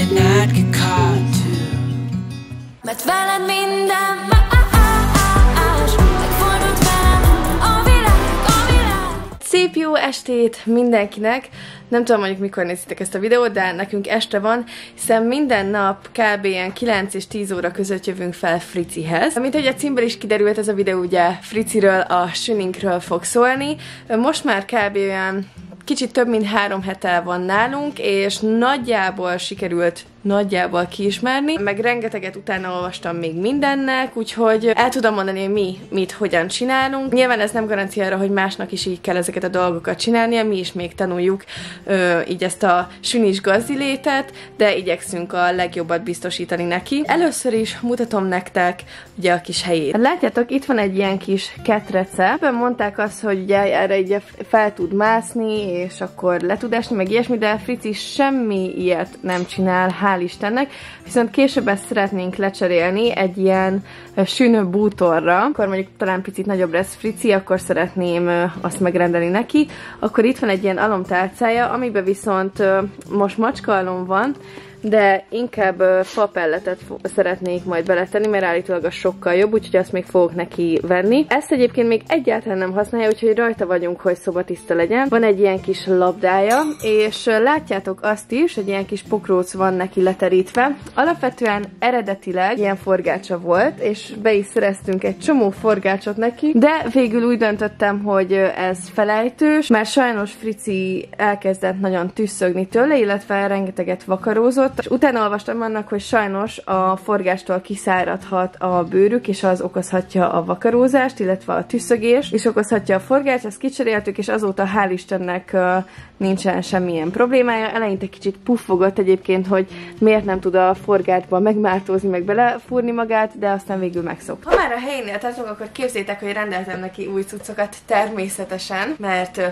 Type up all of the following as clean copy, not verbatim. and I'd get caught too. Mert veled minden más, megfordult velem a világ. Szép jó estét mindenkinek! Nem tudom mondjuk mikor nézitek ezt a videót, de nekünk este van, hiszen minden nap kb. Ilyen 9 és 10 óra között jövünk fel Frigyeshez. Mint ahogy a címből is kiderült, ez a videó ugye Frigyesről, a süninkről fog szólni. Most már kb. Olyan kicsit több mint 3 hete van nálunk, és nagyjából sikerült kiismerni, meg rengeteget utána olvastam még mindennek, úgyhogy el tudom mondani, hogy mi mit hogyan csinálunk. Nyilván ez nem garancia arra, hogy másnak is így kell ezeket a dolgokat csinálnia, mi is még tanuljuk így ezt a sünis gazdilétet, de igyekszünk a legjobbat biztosítani neki. Először is mutatom nektek ugye a kis helyét. Látjátok, itt van egy ilyen kis ketrece. Ebben mondták azt, hogy ugye erre így fel tud mászni, és akkor le tud esni, meg ilyesmi, de Frigyes semmi ilyet nem csinál, hál' Istennek, viszont később ezt szeretnénk lecserélni egy ilyen sűnő bútorra, akkor mondjuk talán picit nagyobb lesz Frigyes, akkor szeretném azt megrendelni neki. Akkor itt van egy ilyen alomtárcája, amiben viszont most macskaalom van, de inkább fa pelletet szeretnék majd beletenni, mert állítólag az sokkal jobb, úgyhogy azt még fogok neki venni. Ezt egyébként még egyáltalán nem használja, úgyhogy rajta vagyunk, hogy szobatiszta legyen. Van egy ilyen kis labdája, és látjátok azt is, egy ilyen kis pokróc van neki leterítve. Alapvetően eredetileg ilyen forgácsa volt, és be is szereztünk egy csomó forgácsot neki, de végül úgy döntöttem, hogy ez felejtős, mert sajnos Frigyes elkezdett nagyon tüsszögni tőle, illetve rengeteget vakarózott, és utána olvastam annak, hogy sajnos a forgástól kiszáradhat a bőrük, és az okozhatja a vakarózást, illetve a tüsszögést, és okozhatja a forgást, ezt kicseréltük, és azóta hál' Istennek nincsen semmilyen problémája. Eleinte kicsit puffogott egyébként, hogy miért nem tud a forgácsba megmártózni, meg belefúrni magát, de aztán végül megszokta. Ha már a helyénél tartunk, akkor képzétek, hogy rendeltem neki új cuccokat természetesen, mert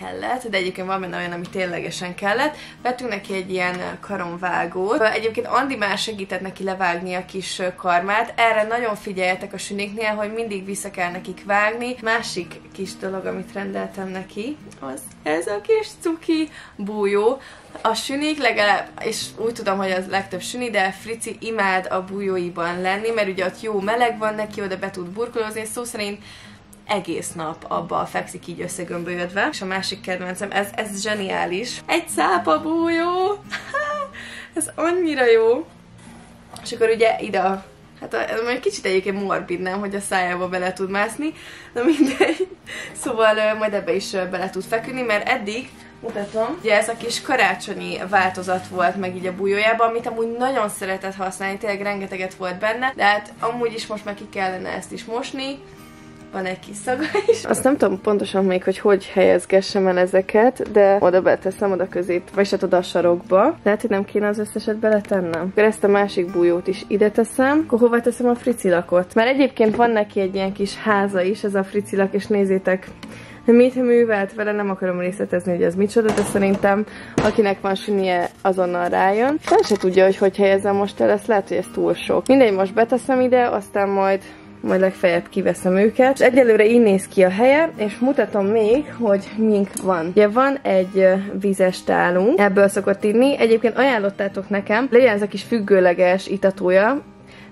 kellett, de egyébként van benne olyan, ami ténylegesen kellett. Vettünk neki egy ilyen karonvágót. Egyébként Andi már segített neki levágni a kis karmát. Erre nagyon figyeljetek a süniknél, hogy mindig vissza kell nekik vágni. Másik kis dolog, amit rendeltem neki, az ez a kis cuki bújó. A sünik legalább, és úgy tudom, hogy az legtöbb süni, de Frigyes imád a bújóiban lenni, mert ugye ott jó meleg van neki, oda be tud burkolózni, szó szerint egész nap abba fekszik így összegömbölyödve. És a másik kedvencem, ez zseniális. Egy szápa bújó! Ez annyira jó! És akkor ugye ide, hát egy kicsit egyébként morbid, nem, hogy a szájába bele tud mászni, de mindegy. Szóval majd ebbe is bele tud feküdni, mert eddig mutatom. Ugye ez a kis karácsonyi változat volt meg így a bújójában, amit amúgy nagyon szeretett használni, tényleg rengeteget volt benne, de hát amúgy is most már ki kellene ezt is mosni. Van egy kis szaga is. Azt nem tudom pontosan még, hogy helyezgessem el ezeket, de oda beteszem, oda közép, vagyis hát oda a sarokba. Lehet, hogy nem kéne az összeset beletennem. Akkor ezt a másik bújót is ide teszem. Akkor hova teszem a fricilakot? Mert egyébként van neki egy ilyen kis háza is, ez a fricilak, és nézzétek, mit művelt vele, nem akarom részletezni, hogy ez micsoda, de szerintem akinek van sünie, azonnal rájön. Fel se tudja, hogy helyezem most el, ezt lehet, hogy ez túl sok. Mindegy, most beteszem ide, aztán majd legfeljebb kiveszem őket. És egyelőre így néz ki a helye, és mutatom még, hogy mink van. Ugye van egy vízes tálunk, ebből szokott inni. Egyébként ajánlottátok nekem, legyen ez a kis függőleges itatója,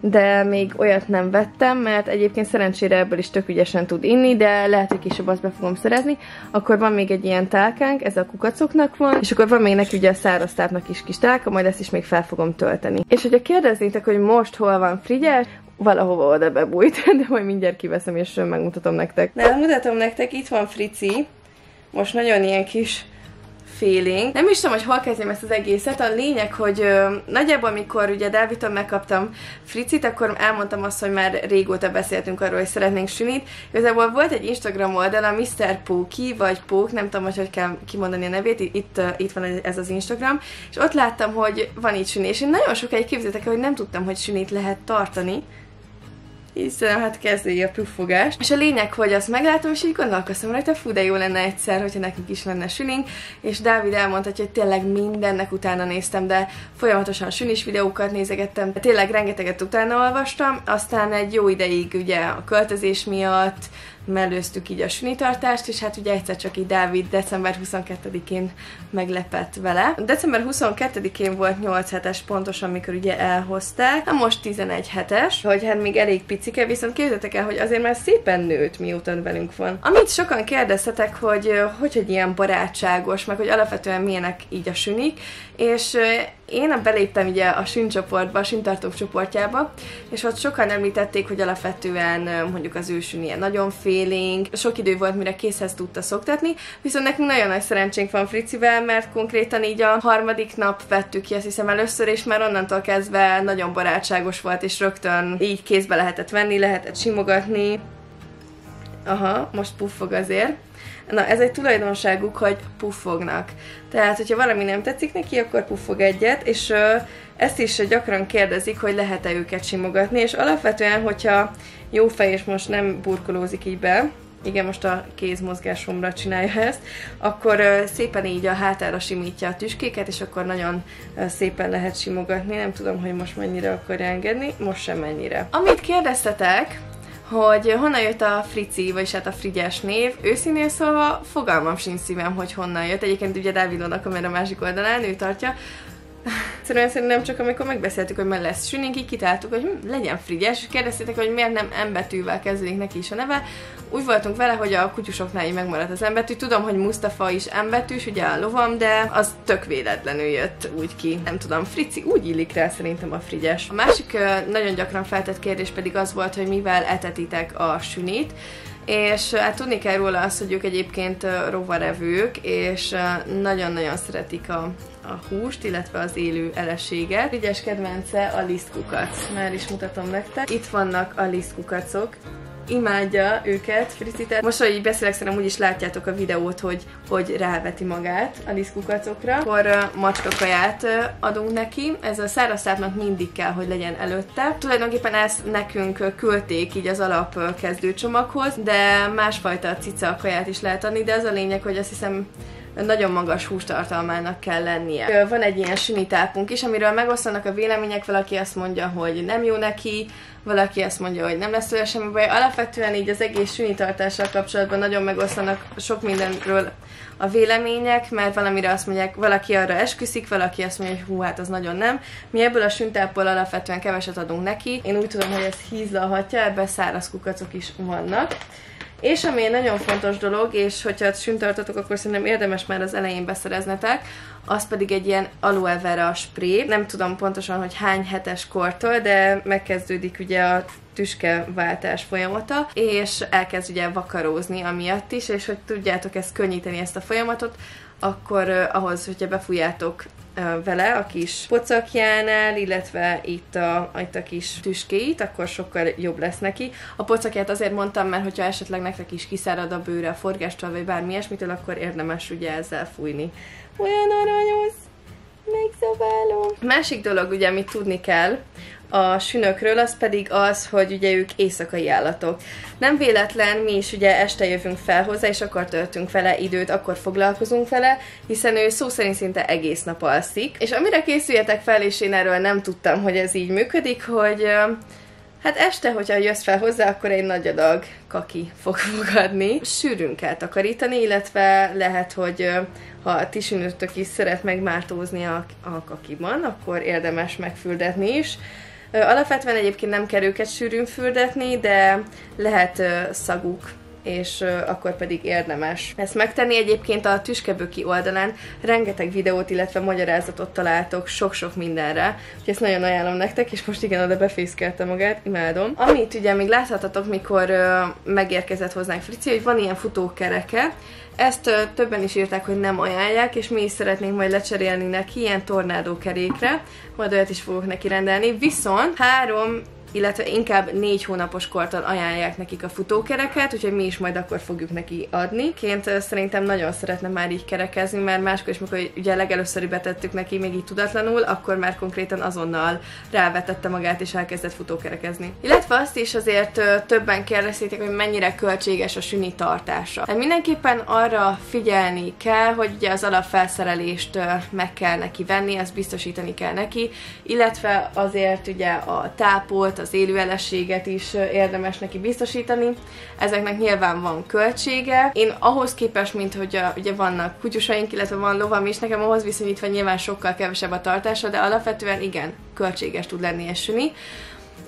de még olyat nem vettem, mert egyébként szerencsére ebből is tök ügyesen tud inni, de lehet, hogy később azt be fogom szerezni. Akkor van még egy ilyen tálkánk, ez a kukacoknak van, és akkor van még neki ugye a száraztápnak is kis tálka, majd ezt is még fel fogom tölteni. És hogyha kérdeznétek, hogy most hol van Frigyes, valahova oda bebújt, de majd mindjárt kiveszem és megmutatom nektek. Na, mutatom nektek, itt van Frigyes. Most nagyon ilyen kis feeling. Nem is tudom, hogy hol kezdjem ezt az egészet. A lényeg, hogy nagyjából mikor ugye Dávidtól megkaptam Frigyest, akkor elmondtam azt, hogy már régóta beszéltünk arról, hogy szeretnénk sünit. Igazából volt egy Instagram oldal, a Mr. Póki, vagy Pók, nem tudom, hogy kell kimondani a nevét, itt van ez az Instagram, és ott láttam, hogy van itt süni, és én nagyon sokáig képzeltek, hogy nem tudtam, hogy sünit lehet tartani. Hiszen hát kezdődik a puffogást. És a lényeg, hogy azt meglátom, és így gondolkoztam rajta, fú, de jó lenne egyszer, hogyha nekünk is lenne sünink, és Dávid elmondhatja, hogy tényleg mindennek utána néztem, de folyamatosan sünis videókat nézegettem, de tényleg rengeteget utána olvastam, aztán egy jó ideig ugye a költözés miatt, mellőztük így a sünitartást, és hát ugye egyszer csak így Dávid december 22-én meglepett vele. December 22-én volt 8 hetes pontosan, amikor ugye elhozták, na most 11 hetes, hogy hát még elég picike, viszont képzeljétek el, hogy azért már szépen nőtt, miután velünk van. Amit sokan kérdeztetek, hogy ilyen barátságos, meg hogy alapvetően milyenek így a sünik, és én beléptem ugye a süncsoportba, a süntartók csoportjába, és ott sokan említették, hogy alapvetően mondjuk az ősün ilyen nagyon félénk, sok idő volt, mire készhez tudta szoktatni, viszont nekünk nagyon nagy szerencsénk van Fricivel, mert konkrétan így a harmadik nap vettük ki, azt hiszem először, és már onnantól kezdve nagyon barátságos volt, és rögtön így kézbe lehetett venni, lehetett simogatni. Aha, most puffog azért. Na, ez egy tulajdonságuk, hogy puffognak. Tehát, hogyha valami nem tetszik neki, akkor puffog egyet, és ezt is gyakran kérdezik, hogy lehet-e őket simogatni, és alapvetően, hogyha jó fej, és most nem burkolózik így be, igen, most a kézmozgásomra csinálja ezt, akkor szépen így a hátára simítja a tüskéket, és akkor nagyon szépen lehet simogatni. Nem tudom, hogy most mennyire akarja engedni, most sem mennyire. Amit kérdeztetek, hogy honnan jött a Frici, vagyis hát a Frigyes név, őszintén szólva fogalmam sincs szívem, hogy honnan jött. Egyébként ugye Dávidonnak, amely a másik oldalán, ő tartja. Szerintem csak amikor megbeszéltük, hogy már lesz sünik, így kitáltuk, hogy legyen Frigyes, és kérdeztétek, hogy miért nem M-betűvel kezdődik neki is a neve. Úgy voltunk vele, hogy a kutyusoknál így megmaradt az M-betű. Tudom, hogy Mustafa is M-betűs, ugye a lovam, de az tök véletlenül jött úgy ki. Nem tudom, Frici, úgy illik rá szerintem a Frigyes. A másik nagyon gyakran feltett kérdés pedig az volt, hogy mivel etetitek a sünit. És hát tudni kell róla azt, hogy ők egyébként rovarevők, és nagyon-nagyon szeretik a húst, illetve az élő eleséget. Frigyes kedvence a lisztkukac. Már is mutatom nektek. Itt vannak a lisztkukacok. Imádja őket, Fricite. Most, hogy így beszélek, szerintem úgy is látjátok a videót, hogy ráveti magát a lisztkukacokra. Akkor macskakaját adunk neki. Ez a szárazszápnak mindig kell, hogy legyen előtte. Tulajdonképpen ezt nekünk küldték így az alap kezdőcsomaghoz, de másfajta cica kaját is lehet adni, de az a lényeg, hogy azt hiszem nagyon magas hústartalmának kell lennie. Van egy ilyen sünitápunk is, amiről megosztanak a vélemények, valaki azt mondja, hogy nem jó neki, valaki azt mondja, hogy nem lesz olyan semmi baj. Alapvetően így az egész sünitartással kapcsolatban nagyon megosztanak sok mindenről a vélemények, mert valamire azt mondják, valaki arra esküszik, valaki azt mondja, hogy hú, hát az nagyon nem. Mi ebből a süntápból alapvetően keveset adunk neki. Én úgy tudom, hogy ez hízlalhatja, ebben száraz kukacok is vannak. És ami egy nagyon fontos dolog, és hogyha süntartatok, akkor szerintem érdemes már az elején beszereznetek, az pedig egy ilyen aloe vera spré. Nem tudom pontosan, hogy hány hetes kortól, de megkezdődik ugye a tüskeváltás folyamata, és elkezd ugye vakarózni amiatt is, és hogy tudjátok ezt könnyíteni, ezt a folyamatot, akkor ahhoz, hogyha befújjátok vele a kis pocakjánál, illetve itt a kis tüskéit, akkor sokkal jobb lesz neki. A pocakját azért mondtam, mert hogyha esetleg nektek is kiszárad a bőre a forgástól, vagy bármi ilyesmitől, akkor érdemes ugye ezzel fújni. Olyan aranyos! Megszabálom! Másik dolog, ugye, amit tudni kell a sünökről, az pedig az, hogy ugye ők éjszakai állatok. Nem véletlen, mi is ugye este jövünk fel hozzá, és akkor töltünk vele időt, akkor foglalkozunk vele, hiszen ő szó szerint szinte egész nap alszik. És amire készüljetek fel, és én erről nem tudtam, hogy ez így működik, hogy hát este, hogyha jössz fel hozzá, akkor egy nagy adag kaki fog fogadni. Sűrűn kell takarítani, illetve lehet, hogy ha a ti sünötök is szeret megmártózni a kakiban, akkor érdemes megfürdetni is. Alapvetően egyébként nem kell őket sűrűn fürdetni, de lehet szaguk, és akkor pedig érdemes ezt megtenni. Egyébként a tüskeböki oldalán rengeteg videót, illetve magyarázatot találtok sok-sok mindenre, úgyhogy ezt nagyon ajánlom nektek, és most igen, oda befészkelte magát, imádom. Amit ugye még láthatatok, mikor megérkezett hozzánk Frici, hogy van ilyen futókereke. Ezt többen is írták, hogy nem ajánlják, és mi is szeretnénk majd lecserélni neki ilyen tornádókerékre, majd olyat is fogok neki rendelni, viszont 3, illetve inkább 4 hónapos kortól ajánlják nekik a futókereket, úgyhogy mi is majd akkor fogjuk neki adni. Ként szerintem nagyon szeretne már így kerekezni, mert máskor is, mikor ugye legelőször betettük neki, még így tudatlanul, akkor már konkrétan azonnal rávetette magát, és elkezdett futókerekezni. Illetve azt is azért többen kérdezték, hogy mennyire költséges a süni tartása. Hát mindenképpen arra figyelni kell, hogy ugye az alapfelszerelést meg kell neki venni, ezt biztosítani kell neki, illetve azért ugye a tápot, az élőelességet is érdemes neki biztosítani. Ezeknek nyilván van költsége. Én ahhoz képest, mint hogy ugye vannak kutyusaink, illetve van lovam is, nekem ahhoz viszonyítva nyilván sokkal kevesebb a tartása, de alapvetően igen, költséges tud lenni és süni.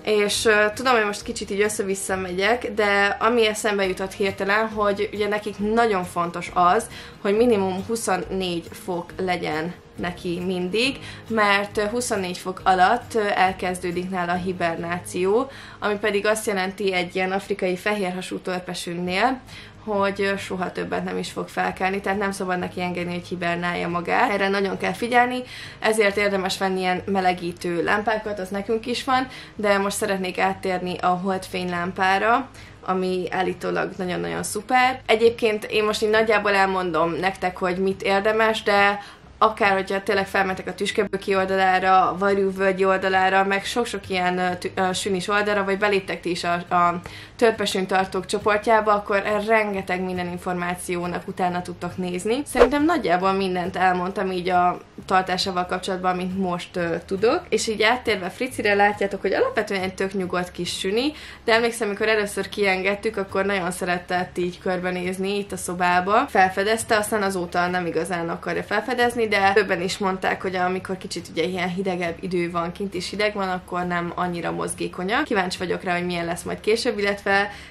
És tudom, hogy most kicsit így össze-vissza megyek, de ami eszembe jutott hirtelen, hogy ugye nekik nagyon fontos az, hogy minimum 24 fok legyen neki mindig, mert 24 fok alatt elkezdődik nála a hibernáció, ami pedig azt jelenti egy ilyen afrikai fehérhasú törpesünknél, hogy soha többet nem is fog felkelni, tehát nem szabad neki engedni, hogy hibernálja magát. Erre nagyon kell figyelni, ezért érdemes venni ilyen melegítő lámpákat, az nekünk is van, de most szeretnék áttérni a holdfény lámpára, ami állítólag nagyon-nagyon szuper. Egyébként én most így nagyjából elmondom nektek, hogy mit érdemes, de akár, hogyha tényleg felmentek a Tüskeböki oldalára, a Vajrűvölgyi oldalára, meg sok-sok ilyen sünis oldalra, vagy beléptek ti is a Törpesünk tartók csoportjába, akkor rengeteg minden információnak utána tudtok nézni. Szerintem nagyjából mindent elmondtam így a tartásával kapcsolatban, amit most tudok. És így áttérve Fricire látjátok, hogy alapvetően egy tök nyugodt kis süni, de emlékszem, amikor először kiengedtük, akkor nagyon szeretett így körbenézni itt a szobába. Felfedezte, aztán azóta nem igazán akarja felfedezni, de többen is mondták, hogy amikor kicsit ugye ilyen hidegebb idő van, kint is hideg van, akkor nem annyira mozgékonyak. Kíváncsi vagyok rá, hogy milyen lesz majd később, illetve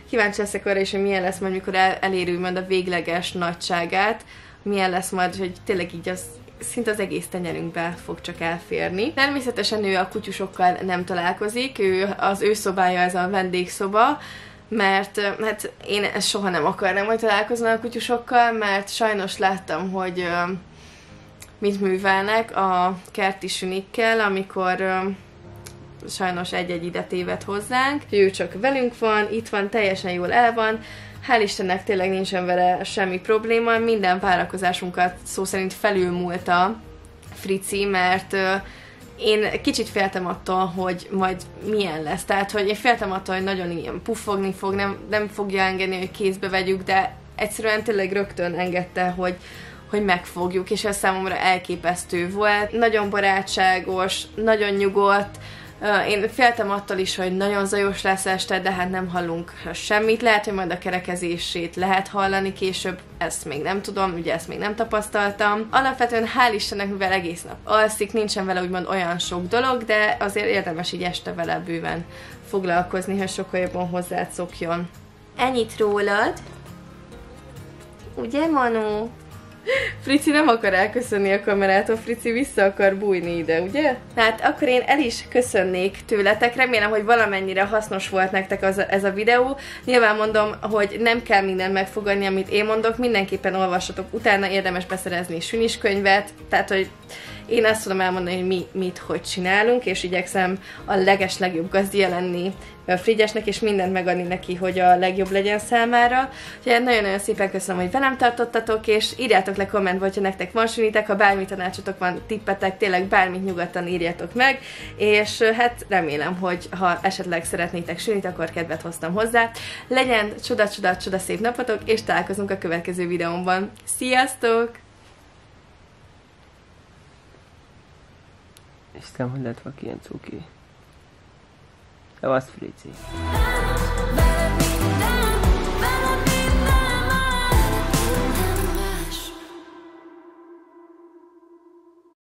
kíváncsi leszek arra is, hogy milyen lesz majd, mikor elérjük majd a végleges nagyságát, milyen lesz majd, hogy tényleg így az szinte az egész tenyerünkbe fog csak elférni. Természetesen ő a kutyusokkal nem találkozik, az ő szobája ez a vendégszoba, mert hát én soha nem akarnám, hogy találkoznom a kutyusokkal, mert sajnos láttam, hogy mit művelnek a kerti sünikkel, amikor sajnos egy-egy ide téved hozzánk. Ő csak velünk van, itt van, teljesen jól el van. Hál' Istennek tényleg nincsen vele semmi probléma. Minden várakozásunkat szó szerint felülmúlta Frici, mert én kicsit féltem attól, hogy majd milyen lesz. Tehát, hogy én féltem attól, hogy nagyon ilyen puffogni fog, nem fogja engedni, hogy kézbe vegyük, de egyszerűen tényleg rögtön engedte, hogy megfogjuk, és ez számomra elképesztő volt. Nagyon barátságos, nagyon nyugodt. Én féltem attól is, hogy nagyon zajos lesz este, de hát nem hallunk semmit. Lehet, hogy majd a kerekezését lehet hallani később, ezt még nem tudom, ugye ezt még nem tapasztaltam. Alapvetően hál' Istennek, mivel egész nap alszik, nincsen vele úgymond olyan sok dolog, de azért érdemes így este vele bőven foglalkozni, hogy sokkal jobban hozzád szokjon. Ennyit rólad. Ugye, Manu? Frici nem akar elköszönni a kamerától, Frici vissza akar bújni ide, ugye? Hát akkor én el is köszönnék tőletek, remélem, hogy valamennyire hasznos volt nektek ez a videó. Nyilván mondom, hogy nem kell mindent megfogadni, amit én mondok, mindenképpen olvassatok utána, érdemes beszerezni süniskönyvet, tehát hogy én azt tudom elmondani, hogy mi mit, hogy csinálunk, és igyekszem a legeslegjobb gazdija lenni Frigyesnek, és mindent megadni neki, hogy a legjobb legyen számára. Úgyhogy nagyon-nagyon szépen köszönöm, hogy velem tartottatok, és írjátok le kommentbe, hogyha nektek van sünitek, ha bármi tanácsotok van, tippetek, tényleg bármit nyugodtan írjátok meg, és hát remélem, hogy ha esetleg szeretnétek sünit, akkor kedvet hoztam hozzá. Legyen csoda szép napotok, és találkozunk a következő videómban. Sziasztok! Istenem, hogy lett valaki ilyen cuki. That was Frigyes.